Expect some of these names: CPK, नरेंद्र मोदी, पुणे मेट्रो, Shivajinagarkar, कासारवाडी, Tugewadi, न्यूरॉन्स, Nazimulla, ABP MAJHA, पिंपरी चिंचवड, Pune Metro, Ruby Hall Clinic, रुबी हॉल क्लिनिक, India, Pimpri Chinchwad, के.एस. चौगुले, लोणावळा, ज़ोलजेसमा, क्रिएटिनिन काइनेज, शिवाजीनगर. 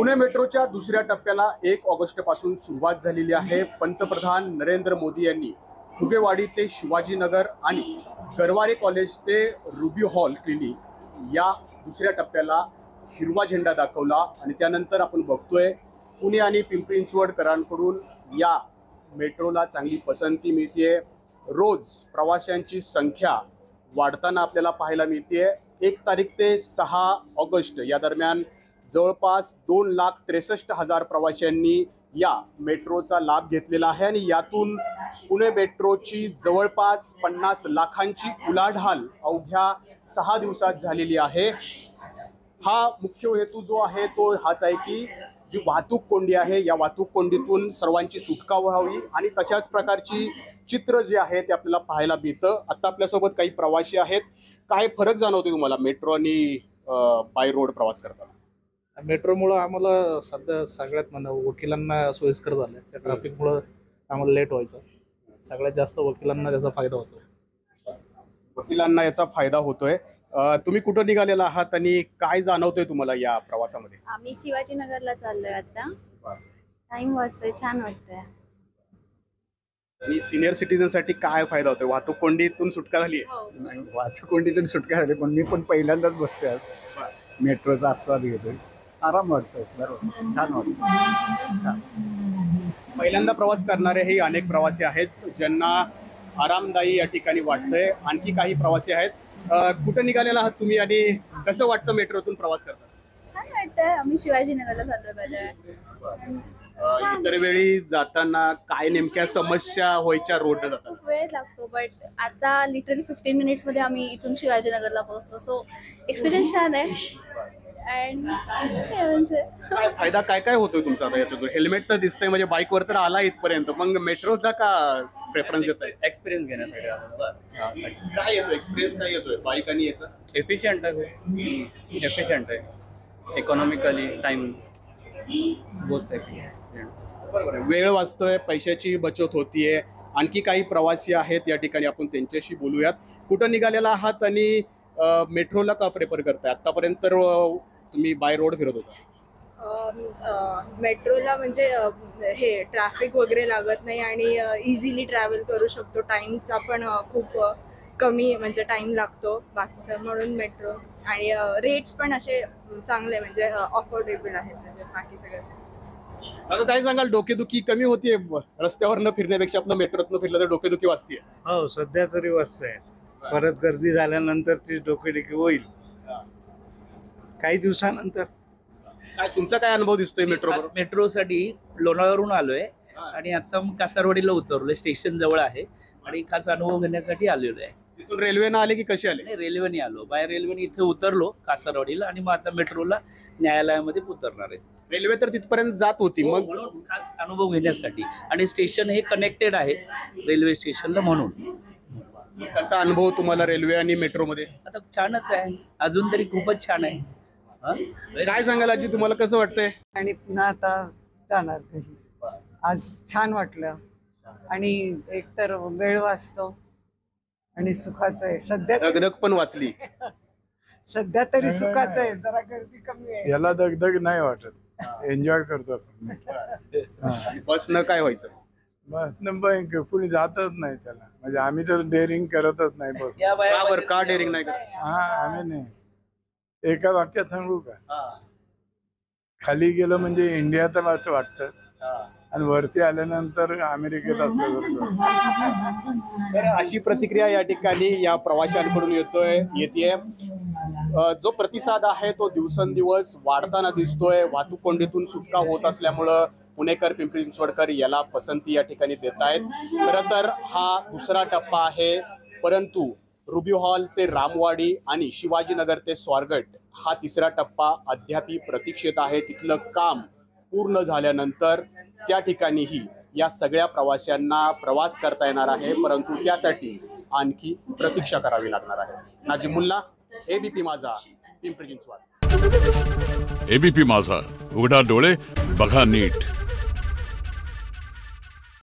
पुणे मेट्रोच्या दुसऱ्या टप्प्याला 1 ऑगस्टपासून सुरुवात झालेली आहे। पंतप्रधान नरेंद्र मोदी यांनी तुगेवाडी ते शिवाजीनगर आणि गरवारे कॉलेज ते रुबी हॉल क्लिनिक या दुसऱ्या टप्प्याला हिरवा झेंडा दाखवला आणि त्यानंतर आपण बघतोय पुणे आणि पिंपरी चिंचवडकरांकडून या मेट्रोला चांगली पसंती मिळते। रोज प्रवाशांची संख्या वाढताना आपल्याला पाहायला मिळते। 1 तारीख ते 6 ऑगस्ट या दरम्यान जवळपास 2,63,000 प्रवाशांनी या मेट्रोचा लाभ घेतलेला आहे आणि यातून पुणे मेट्रोची जवळपास 50 लाखांची उलाढाल अवघ्या 6 दिवसात झालेली आहे। हा मुख्य हेतू जो आहे तो हाच आहे की जी वाहतूक कोंडी आहे या वाहतूक कोंडीतून सर्वांची सुटका व्हावी आणि तशाच प्रकारची चित्र जे आहे ते आपल्याला पाहायला मिळतं। आता आपल्यासोबत काही प्रवासी आहेत। काय फरक जाणवतो तुम्हाला मेट्रो आणि बाय रोड प्रवास करताना? मेट्रोमुळे आम्हाला सध्या सगळ्यात वकिलांना सोयीस्कर झालं आहे। त्या ट्रॅफिकमुळे आम्हाला लेट व्हायचं, सगळ्यात जास्त वकिलांना त्याचा फायदा होतोय तुम्ही कुठे निघालेला आहात आणि काय जाणवतोय तुम्हाला या प्रवासामध्ये? आम्ही शिवाजीनगरला चाललोय आता। टाइम वाचतोय, छान वाटतंय। आणि सीनियर सिटीजन साठी काय फायदा होतोय? वाहतूक कोंडीतून सुटका झाली आहे। वाहतूक कोंडीतून सुटका झाली पण मी पण पहिल्यांदाच बसतोय मेट्रोचा आस्वाद घेतोय। आराम वाटतोय, बरोबर, छान वाटतंय। पहिल्यांदा प्रवास करणारेही अनेक प्रवासी आहेत ज्यांना आरामदायी या ठिकाणी वाटतंय। आणखी काही प्रवासी आहेत। कुठे निघालेला आहात तुम्ही आणि कसं वाटतं मेट्रोतून प्रवास करताना? छान वाटतंय, आम्ही शिवाजीनगरला चाललोय। इतर वेळी जाताना काय नेमक्या समस्या व्हायच्या रोडने जाताना? खूप वेळ लागतो बट आता लिटरली 15 मिनिट्स मध्ये आम्ही इथून शिवाजीनगरला पोहोचलो। सो एक्सपिरियन्स छान आहे। अँड काय फायदा काय काय होतोय तुमचा आता याच्यातून? हेल्मेट तर दिसतंय, म्हणजे बाईकवर तर आला इथपर्यंत, मग मेट्रोचा का प्रेफरन्स देताय? एक्सपीरियन्स घेण्यासाठी काय येतो? एक्सपीरियन्स काय येतोय बाईक आणि याचा? एफिशियंट आहे, एफिशियंट आहे, इकॉनॉमिकली टाइम बोथ आहे, वेळ वाचतोय, पैशाची बचत होतीये। आणखी काही प्रवासी आहेत या ठिकाणी, आपण त्यांच्याशी बोलूयात। कुठं निघालेला आहात आणि मेट्रोला का प्रेफर करताय? आतापर्यंत तुम्ही बाय रोड फिरत होता। मेट्रोला म्हणजे हे ट्रॅफिक वगैरे लागत नाही आणि इझिली ट्रॅव्हल करू शकतो। टाइमचा पण खूप कमी म्हणजे टाइम लागतो बाकीचं, म्हणून मेट्रो आणि रेट्स पण असे चांगले म्हणजे अफोर्डेबल आहेत म्हणजे बाकी सगळं। आता काय सांगाल, डोकेदुखी कमी होतीये रस्त्यावर न फिरण्यापेक्षा? आपलं मेट्रोतनं फिरलं तर डोकेदुखी वाचते? हो, सध्या तरी वाचते। परत गर्दी झाल्यानंतर ती डोकेदुखी होईल काही दिवसानंतर। काय तुमचा काय अनुभव दिसतोय मेट्रो? मेट्रो साठी लोणावळ्यावरून आलोय आणि आता मग कासारवाडीला उतरलोय, स्टेशन जवळ आहे आणि खास अनुभव घेण्यासाठी आलेलो आहे। तिथून रेल्वेने आले की कशी आले? रेल्वेने आलो, बाय रेल्वेने इथे उतरलो कासारवाडीला आणि मग आता मेट्रोला न्यायालयामध्ये उतरणार आहे। रेल्वे तर तिथपर्यंत जात होती, मग म्हणून खास अनुभव घेण्यासाठी आणि स्टेशन हे कनेक्टेड आहे रेल्वे स्टेशनला, म्हणून। कसा अनुभव तुम्हाला रेल्वे आणि मेट्रो मध्ये? आता छानच आहे, अजून तरी खूपच छान आहे। काय सांगाल आजी, तुम्हाला कसं वाटतंय? आणि पुन्हा आता जाणार घरी, आज छान वाटलं आणि एकतर वेळ वाचतो आणि सुखाचं आहे सध्या। दगदग पण वाचली सध्या तरी, सुखाचं आहे, जरा गर्दी कमी आहे, याला दगदग नाही वाटत, एन्जॉय करतो आपण। बसनं काय व्हायचं? बस नंबर कुणी जातच नाही त्याला, म्हणजे आम्ही तर डेअरिंग करतच नाही बस। बरं का डेअरिंग नाही करत? हा, आम्ही नाही। एका वाक्यात सांगू का, खाली गेलं म्हणजे इंडियातच असं वाटतं आणि वरती आल्यानंतर अमेरिकेत असं। तर अशी प्रतिक्रिया या ठिकाणी या प्रवाशांकडून येते। जो प्रतिसाद आहे तो दिवसेंदिवस वाढताना दिसतोय। वाहतूक कोंडीतून सुटका होत असल्यामुळं पुणेकर पिंपरी चिंचवडकर याला पसंती या ठिकाणी देत आहेत। खरं तर हा दुसरा टप्पा आहे, परंतु रुबी हॉल ते रामवाडी आणि शिवाजीनगर ते स्वारगट हा तिसरा टप्पा अद्यापही प्रतीक्षेत आहे। तिथलं काम पूर्ण झाल्यानंतर त्या ठिकाणीही या सगळ्या प्रवाशांना प्रवास करता येणार आहे, परंतु त्यासाठी आणखी प्रतीक्षा करावी लागणार आहे। नाजिमुल्ला, एबीपी माझा, पिंपरी चिंचवड। एबीपी माझा, उघडा डोळे बघा नीट।